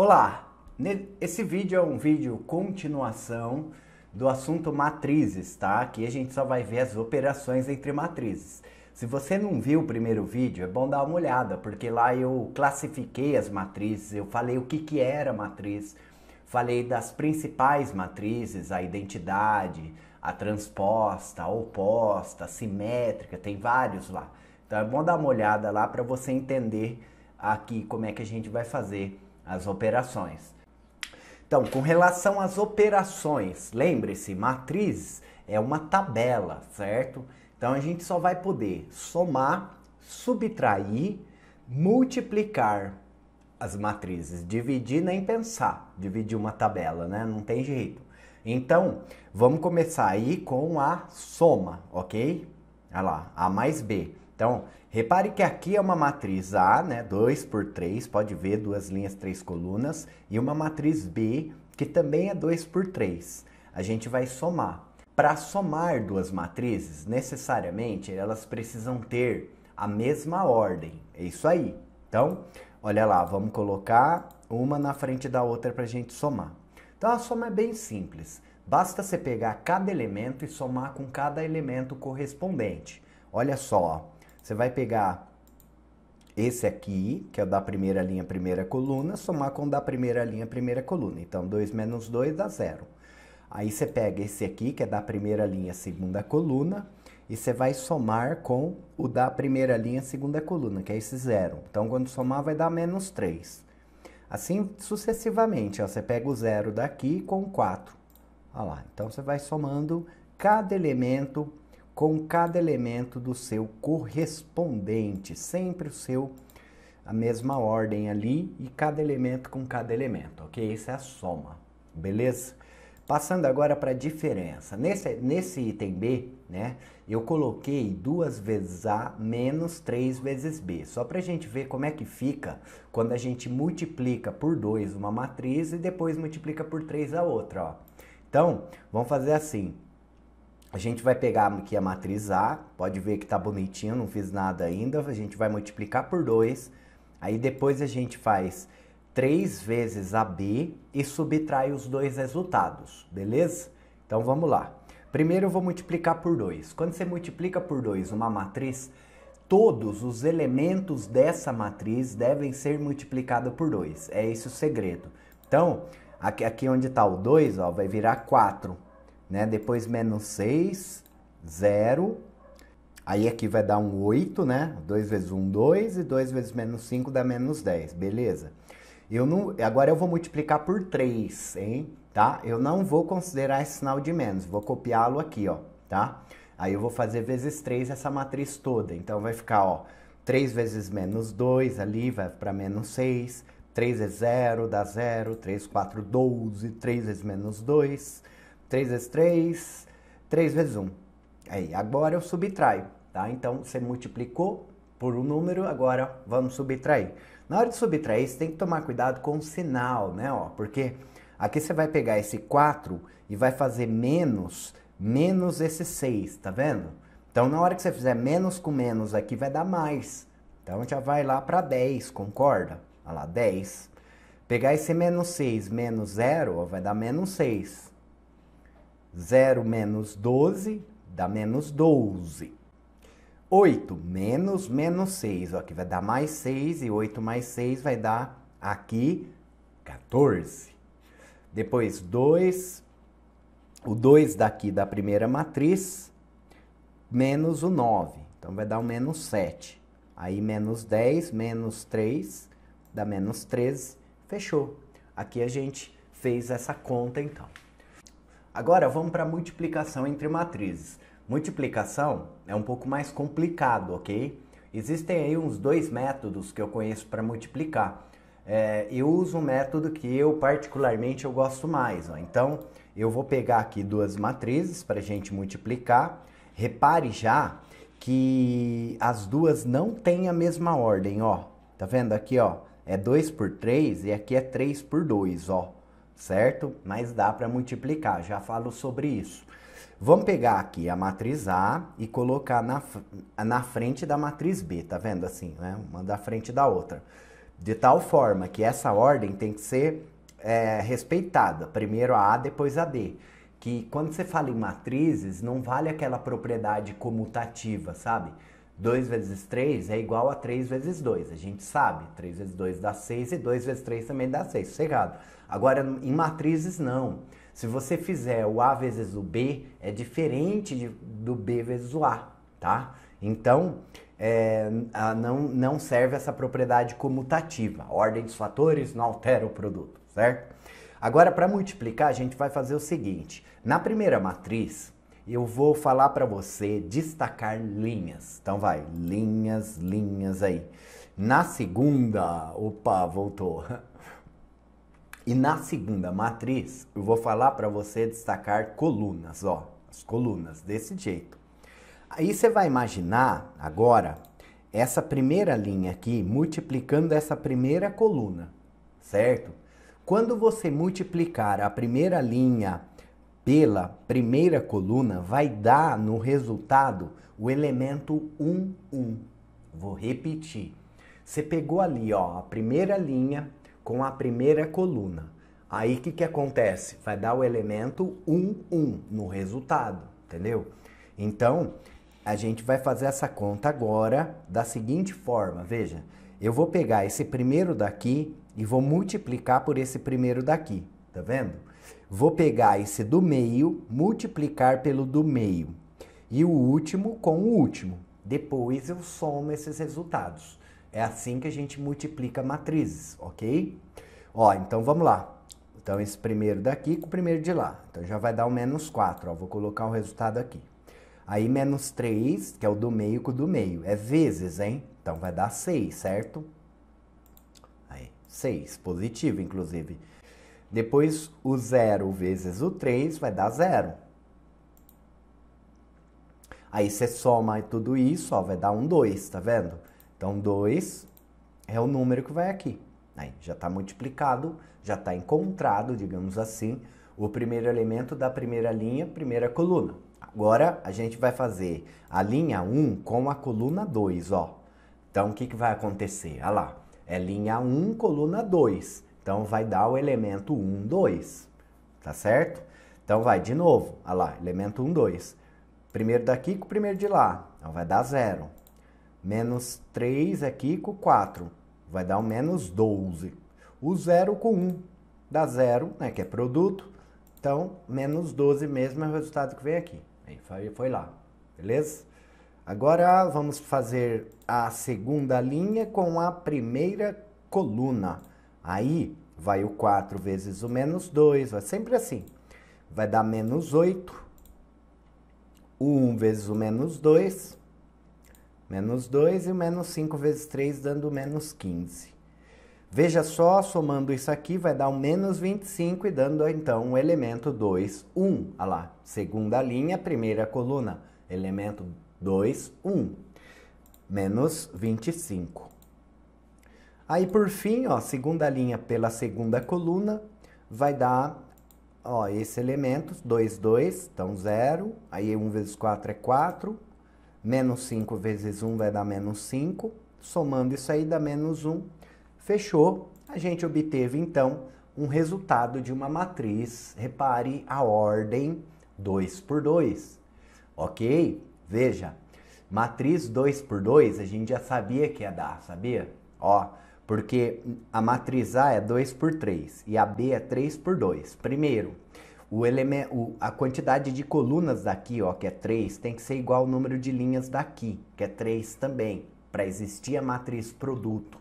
Olá! Esse vídeo é um vídeo continuação do assunto matrizes, tá? Aqui a gente só vai ver as operações entre matrizes. Se você não viu o primeiro vídeo, é bom dar uma olhada, porque lá eu classifiquei as matrizes, eu falei o que que era matriz, falei das principais matrizes, a identidade, a transposta, a oposta, a simétrica, tem vários lá. Então é bom dar uma olhada lá para você entender aqui como é que a gente vai fazer as operações. Então, com relação às operações, lembre-se, matriz é uma tabela, certo? Então, a gente só vai poder somar, subtrair, multiplicar as matrizes. Dividir nem pensar, dividir uma tabela, né? Não tem jeito. Então, vamos começar aí com a soma, ok? Olha lá, A mais B. Então, repare que aqui é uma matriz A, né, 2 por 3, pode ver, 2 linhas, 3 colunas, e uma matriz B, que também é 2 por 3. A gente vai somar. Para somar duas matrizes, necessariamente, elas precisam ter a mesma ordem. É isso aí. Então, olha lá, vamos colocar uma na frente da outra para a gente somar. Então, a soma é bem simples. Basta você pegar cada elemento e somar com cada elemento correspondente. Olha só, ó. Você vai pegar esse aqui, que é o da primeira linha, primeira coluna, somar com o da primeira linha, primeira coluna. Então, 2 menos 2 dá 0. Aí você pega esse aqui, que é da primeira linha, segunda coluna, e você vai somar com o da primeira linha, segunda coluna, que é esse 0. Então, quando somar, vai dar menos 3. Assim, sucessivamente, ó, você pega o 0 daqui com 4. Olha lá, então você vai somando cada elemento com cada elemento do seu correspondente, sempre a mesma ordem ali e cada elemento com cada elemento, ok? Essa é a soma, beleza? Passando agora para a diferença. Nesse item B, né, eu coloquei 2 vezes A menos 3 vezes B, só para a gente ver como é que fica quando a gente multiplica por 2 uma matriz e depois multiplica por 3 a outra, ó. Então, vamos fazer assim. A gente vai pegar aqui a matriz A, pode ver que tá bonitinho, não fiz nada ainda. A gente vai multiplicar por 2, aí depois a gente faz 3 vezes a B e subtrai os dois resultados, beleza? Então vamos lá. Primeiro eu vou multiplicar por 2. Quando você multiplica por 2 uma matriz, todos os elementos dessa matriz devem ser multiplicados por 2. É esse o segredo. Então, aqui onde tá o 2, ó, vai virar 4. Né? Depois menos 6, 0, aí aqui vai dar um 8, né? 2 vezes 1, 2, e 2 vezes menos 5 dá menos 10, beleza? Agora eu vou multiplicar por 3, hein? Tá? Eu não vou considerar esse sinal de menos, vou copiá-lo aqui, ó, tá? Aí eu vou fazer vezes 3 essa matriz toda, então vai ficar, ó, 3 vezes menos 2, ali vai para menos 6, 3 vezes 0 dá 0, 3, 4, 12, 3 vezes menos 2... 3 vezes 3, 3 vezes 1. Aí, agora eu subtraio, tá? Então, você multiplicou por um número, agora vamos subtrair. Na hora de subtrair, você tem que tomar cuidado com o sinal, né? Ó, porque aqui você vai pegar esse 4 e vai fazer menos esse 6, tá vendo? Então, na hora que você fizer menos com menos aqui, vai dar mais. Então, já vai lá para 10, concorda? Olha lá, 10. Pegar esse menos 6 menos 0, ó, vai dar menos 6. 0 menos 12 dá menos 12. 8 menos menos 6, ó, aqui vai dar mais 6, e 8 mais 6 vai dar aqui 14. Depois 2, o 2 daqui da primeira matriz, menos o 9, então vai dar um menos 7. Aí menos 10, menos 3, dá menos 13, fechou. Aqui a gente fez essa conta então. Agora vamos para a multiplicação entre matrizes. Multiplicação é um pouco mais complicado, ok? Existem aí uns 2 métodos que eu conheço para multiplicar. Eu uso um método que eu particularmente gosto mais. Ó. Então eu vou pegar aqui duas matrizes para a gente multiplicar. Repare já que as duas não têm a mesma ordem, ó. Tá vendo aqui, ó? É 2 por 3 e aqui é 3 por 2, ó. Certo? Mas dá para multiplicar, já falo sobre isso. Vamos pegar aqui a matriz A e colocar na frente da matriz B, tá vendo assim, né? Uma da frente da outra. de tal forma que essa ordem tem que ser respeitada, primeiro a A, depois a D. Que quando você fala em matrizes, não vale aquela propriedade comutativa, sabe? 2 vezes 3 é igual a 3 vezes 2, a gente sabe. 3 vezes 2 dá 6 e 2 vezes 3 também dá 6, sossegado. Agora, em matrizes, não. Se você fizer o A vezes o B, é diferente do B vezes o A, tá? Então, não serve essa propriedade comutativa. A ordem dos fatores não altera o produto, certo? Agora, para multiplicar, a gente vai fazer o seguinte. Na primeira matriz, eu vou falar para você destacar linhas. Então vai, linhas, linhas aí. Na segunda, opa, voltou. E na segunda matriz, eu vou falar para você destacar colunas, ó. As colunas, desse jeito. Aí você vai imaginar agora essa primeira linha aqui multiplicando essa primeira coluna, certo? Quando você multiplicar a primeira linha pela primeira coluna, vai dar no resultado o elemento 1, 1. Vou repetir. Você pegou ali, ó, a primeira linha com a primeira coluna. Aí o que que acontece? Vai dar o elemento 1, 1 no resultado, entendeu? Então, a gente vai fazer essa conta agora da seguinte forma, veja. Eu vou pegar esse primeiro daqui e vou multiplicar por esse primeiro daqui, tá vendo? Vou pegar esse do meio, multiplicar pelo do meio e o último com o último. Depois eu somo esses resultados. É assim que a gente multiplica matrizes, ok? Ó, então vamos lá. Então esse primeiro daqui com o primeiro de lá. Então já vai dar o menos 4, ó. Vou colocar o resultado aqui. Aí menos 3, que é o do meio com o do meio. É vezes, hein? Então vai dar 6, certo? Aí, 6, positivo, inclusive. Depois o 0 vezes o 3 vai dar 0. Aí você soma tudo isso, ó, vai dar um 2, tá vendo? Então 2 é o número que vai aqui. Aí já está multiplicado, já está encontrado, digamos assim, o primeiro elemento da primeira linha, primeira coluna. Agora a gente vai fazer a linha 1 com a coluna 2, ó. Então, o que que vai acontecer? Olha lá, é linha 1, coluna 2. Então, vai dar o elemento 1, 2. Tá certo? Então, vai de novo. Olha lá, elemento 1, 2. Primeiro daqui com o primeiro de lá. Então, vai dar 0. Menos 3 aqui com 4. Vai dar o menos 12. O 0 com 1. Dá 0, né, que é produto. Então, menos 12 mesmo é o resultado que vem aqui. Aí foi lá. Beleza? Agora, vamos fazer a segunda linha com a primeira coluna. Aí, vai o 4 vezes o menos 2, vai sempre assim. Vai dar menos 8. O 1 vezes o menos 2. Menos 2 e o menos 5 vezes 3, dando menos 15. Veja só, somando isso aqui, vai dar o menos 25 e dando, então, o elemento 2, 1. Olha lá, segunda linha, primeira coluna, elemento 2, 1, menos 25. Aí, por fim, ó, segunda linha pela segunda coluna, vai dar, ó, esse elemento, 2, 2, então 0, aí 1 vezes 4 é 4, menos 5 vezes 1 vai dar menos 5, somando isso aí dá menos 1, fechou. A gente obteve, então, um resultado de uma matriz, repare a ordem 2 por 2, ok? Veja, matriz 2 por 2 a gente já sabia que ia dar, sabia? Ó, porque a matriz A é 2 por 3 e a B é 3 por 2. Primeiro, a quantidade de colunas daqui, ó, que é 3, tem que ser igual ao número de linhas daqui, que é 3 também, para existir a matriz produto.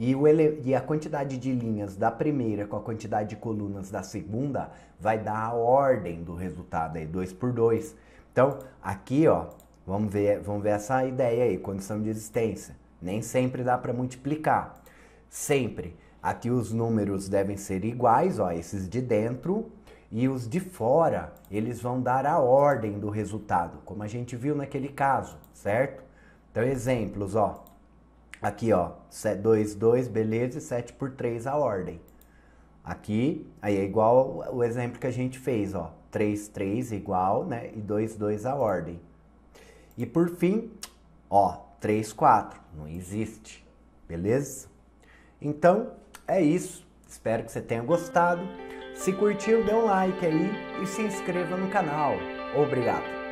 E a quantidade de linhas da primeira com a quantidade de colunas da segunda vai dar a ordem do resultado aí, 2 por 2. Então, aqui, ó, vamos ver essa ideia aí, condição de existência. Nem sempre dá para multiplicar. Sempre. Aqui os números devem ser iguais, ó, esses de dentro, e os de fora, eles vão dar a ordem do resultado, como a gente viu naquele caso, certo? Então, exemplos, ó. Aqui, ó, 2, 2, beleza, e 7 por 3 a ordem. Aqui, aí é igual o exemplo que a gente fez, ó. 3, 3 igual, né? E 2, 2 a ordem. E por fim, ó, 3, 4. Não existe, beleza? Então, é isso. Espero que você tenha gostado. Se curtiu, dê um like aí e se inscreva no canal. Obrigado!